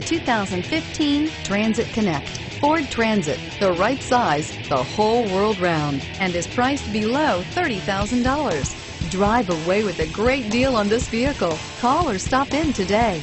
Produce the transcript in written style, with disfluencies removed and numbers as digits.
2015 Transit Connect. Ford Transit, the right size the whole world round, and is priced below $30,000. Drive away with a great deal on this vehicle. Call or stop in today.